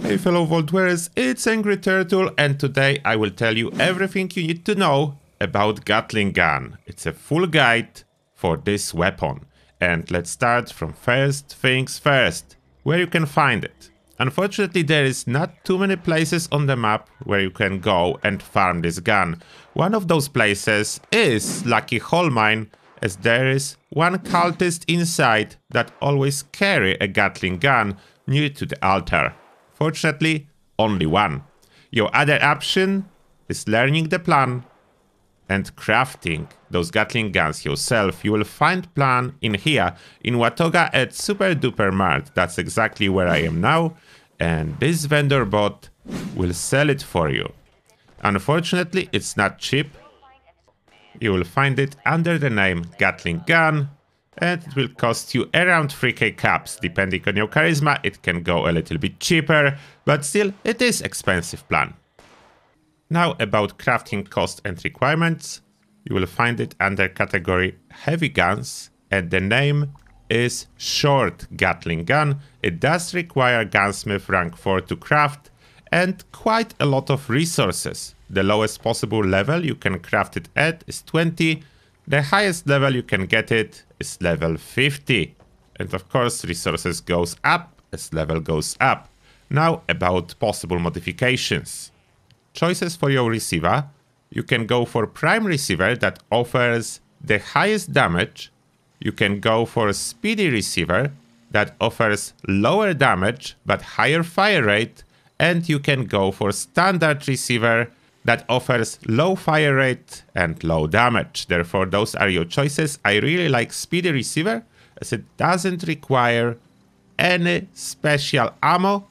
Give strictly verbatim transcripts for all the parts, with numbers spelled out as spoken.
Hey fellow Vault wearers, it's Angry Turtle, and today I will tell you everything you need to know about Gatling Gun. It's a full guide for this weapon. And let's start from first things first, where you can find it. Unfortunately, there is not too many places on the map where you can go and farm this gun. One of those places is Lucky Hole mine, as there is one cultist inside that always carry a Gatling gun near to the altar. Fortunately, only one. Your other option is learning the plan and crafting those Gatling guns yourself. You will find plan in here, in Watoga at Super Duper Mart. That's exactly where I am now, and this vendor bot will sell it for you. Unfortunately, it's not cheap. You will find it under the name Gatling Gun, and it will cost you around three K caps. Depending on your charisma, it can go a little bit cheaper, but still, it is expensive plan. Now about crafting cost and requirements. You will find it under category Heavy Guns, and the name is Short Gatling Gun. It does require Gunsmith rank four to craft, and quite a lot of resources. The lowest possible level you can craft it at is twenty. The highest level you can get it is level fifty. And of course, resources goes up as level goes up. Now about possible modifications. Choices for your receiver. You can go for Prime Receiver that offers the highest damage. You can go for Speedy Receiver that offers lower damage but higher fire rate. And you can go for Standard Receiver that offers low fire rate and low damage. Therefore, those are your choices. I really like Speedy Receiver as it doesn't require any special ammo,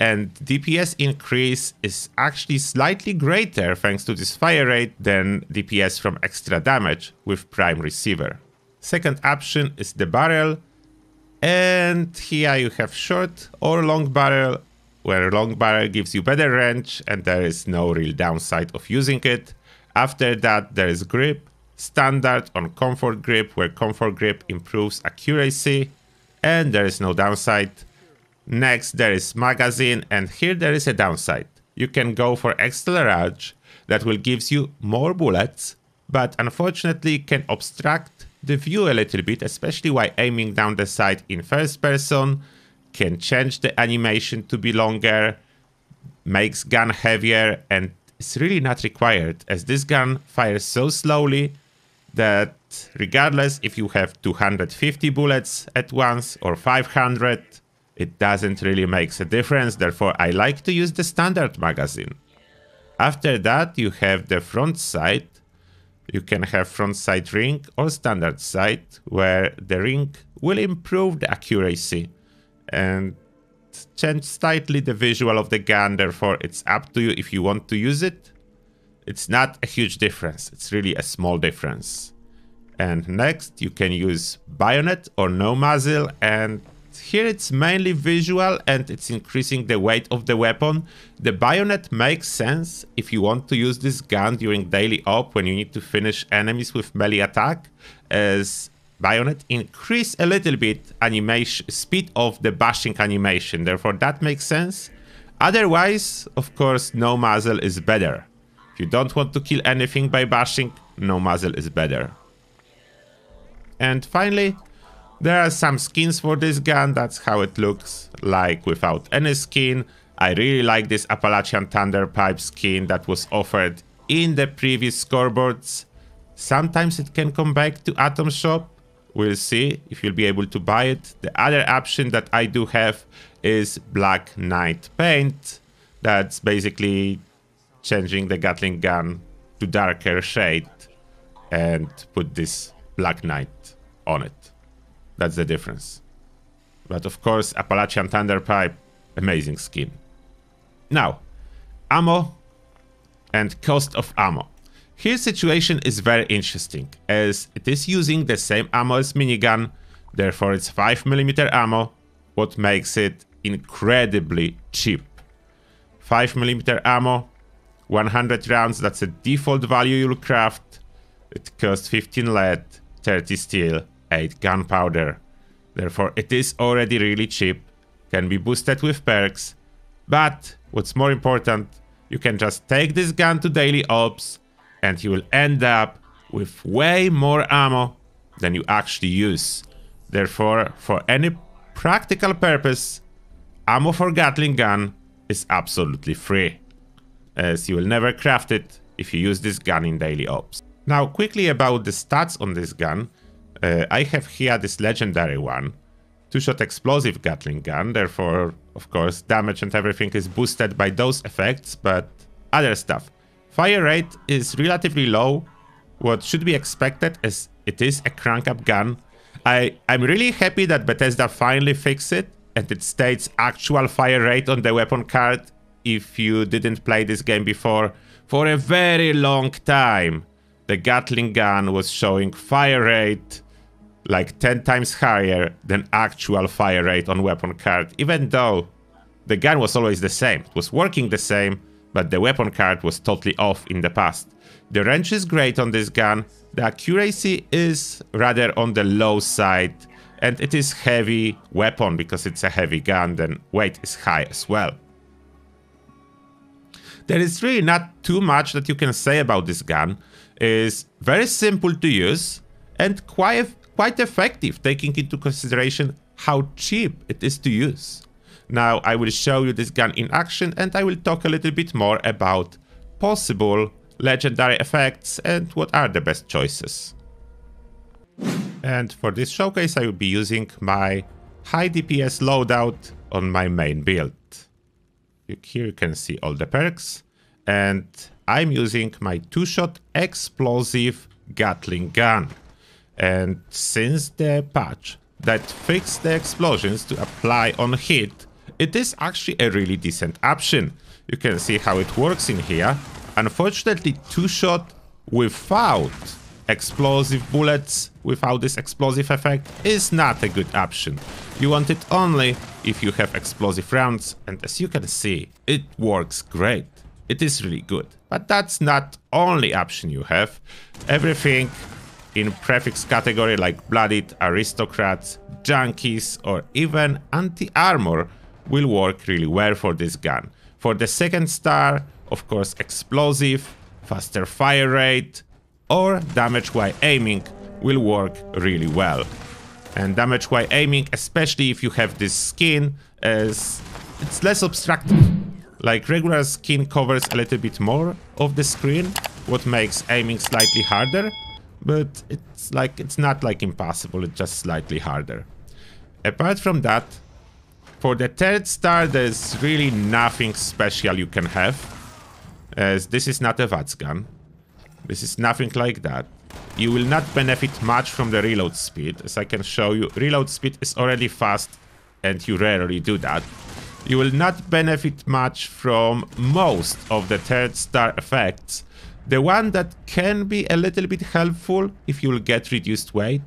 and D P S increase is actually slightly greater thanks to this fire rate than D P S from extra damage with Prime Receiver. Second option is the barrel, and here you have short or long barrel, where long barrel gives you better range and there is no real downside of using it. After that there is grip, standard on comfort grip, where comfort grip improves accuracy and there is no downside. Next there is magazine, and here there is a downside. You can go for extra large that will give you more bullets, but unfortunately can obstruct the view a little bit, especially while aiming down the sight in first person. Can change the animation to be longer, makes gun heavier, and it's really not required as this gun fires so slowly that regardless if you have two hundred fifty bullets at once or five hundred, it doesn't really make a difference. Therefore, I like to use the standard magazine. After that, you have the front sight. You can have front sight ring or standard sight, where the ring will improve the accuracy and change slightly the visual of the gun. Therefore, it's up to you if you want to use it. It's not a huge difference. It's really a small difference. And next, you can use bayonet or no muzzle, and here it's mainly visual and it's increasing the weight of the weapon. The bayonet makes sense if you want to use this gun during daily op when you need to finish enemies with melee attack, as bayonet increase a little bit animation speed of the bashing animation. Therefore, that makes sense. Otherwise, of course, no muzzle is better. If you don't want to kill anything by bashing, no muzzle is better. And finally, there are some skins for this gun. That's how it looks like without any skin. I really like this Appalachian Thunder Pipe skin that was offered in the previous scoreboards. Sometimes it can come back to Atom Shop. We'll see if you'll be able to buy it. The other option that I do have is Black Knight paint. That's basically changing the Gatling gun to darker shade and put this Black Knight on it. That's the difference. But of course, Appalachian Thunder Pipe, amazing skin. Now, ammo and cost of ammo. Here situation is very interesting, as it is using the same ammo as minigun. Therefore, it's five millimeter ammo, what makes it incredibly cheap. five millimeter ammo, one hundred rounds, that's a default value you'll craft. It costs fifteen lead, thirty steel, eight gunpowder. Therefore, it is already really cheap, can be boosted with perks, but what's more important, you can just take this gun to daily ops and you will end up with way more ammo than you actually use. Therefore, for any practical purpose, ammo for Gatling gun is absolutely free, as you will never craft it if you use this gun in daily ops. Now, quickly about the stats on this gun. Uh, I have here this legendary one, two-shot explosive Gatling gun, therefore, of course, damage and everything is boosted by those effects, but other stuff. Fire rate is relatively low, what should be expected as it is a crank-up gun. I, I'm really happy that Bethesda finally fixed it, and it states actual fire rate on the weapon card if you didn't play this game before. For a very long time, the Gatling gun was showing fire rate like ten times higher than actual fire rate on weapon card, even though the gun was always the same. It was working the same, but the weapon card was totally off in the past. The range is great on this gun, the accuracy is rather on the low side, and it is heavy weapon because it's a heavy gun, then weight is high as well. There is really not too much that you can say about this gun. It is very simple to use and quite quite effective, taking into consideration how cheap it is to use. Now I will show you this gun in action and I will talk a little bit more about possible legendary effects and what are the best choices. And for this showcase I will be using my high D P S loadout on my main build. Here you can see all the perks, and I'm using my two-shot explosive Gatling gun. And since the patch that fixed the explosions to apply on hit, it is actually a really decent option. You can see how it works in here. Unfortunately, two-shot without explosive bullets, without this explosive effect, is not a good option. You want it only if you have explosive rounds, and as you can see, it works great. It is really good, but that's not only option you have. Everything in prefix category like bloodied, aristocrats, junkies, or even anti-armor will work really well for this gun. For the second star, of course, explosive, faster fire rate, or damage while aiming will work really well. And damage while aiming, especially if you have this skin, as it's less obstructive. Like regular skin covers a little bit more of the screen, what makes aiming slightly harder. But it's like it's not like impossible, it's just slightly harder. Apart from that, for the third star there's really nothing special you can have, as this is not a VATS gun. This is nothing like that. You will not benefit much from the reload speed, as I can show you. Reload speed is already fast and you rarely do that. You will not benefit much from most of the third star effects. The one that can be a little bit helpful if you will get reduced weight,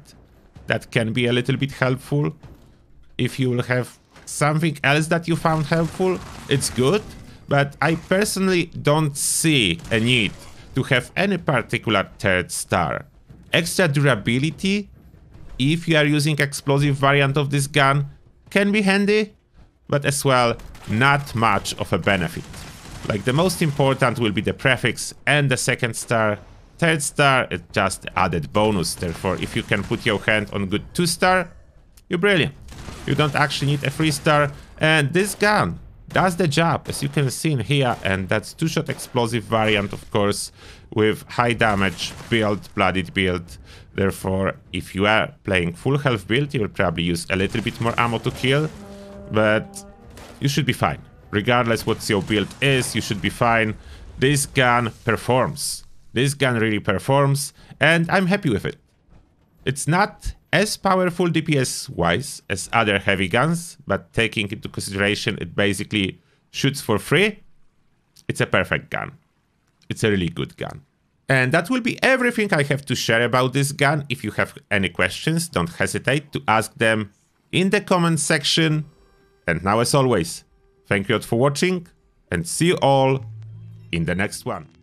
that can be a little bit helpful. If you will have something else that you found helpful, it's good, but I personally don't see a need to have any particular third star. Extra durability, if you are using explosive variant of this gun, can be handy, but as well, not much of a benefit. Like the most important will be the prefix and the second star. Third star is just added bonus, therefore if you can put your hand on good two star, you're brilliant. You don't actually need a three star, and this gun does the job, as you can see in here, and that's two-shot explosive variant, of course, with high damage build, bloodied build. Therefore, if you are playing full health build, you will probably use a little bit more ammo to kill, but you should be fine. Regardless what your build is, you should be fine. This gun performs. This gun really performs, and I'm happy with it. It's not as powerful D P S-wise as other heavy guns, but taking into consideration it basically shoots for free, it's a perfect gun. It's a really good gun. And that will be everything I have to share about this gun. If you have any questions, don't hesitate to ask them in the comment section. And now, as always, thank you all for watching, and see you all in the next one.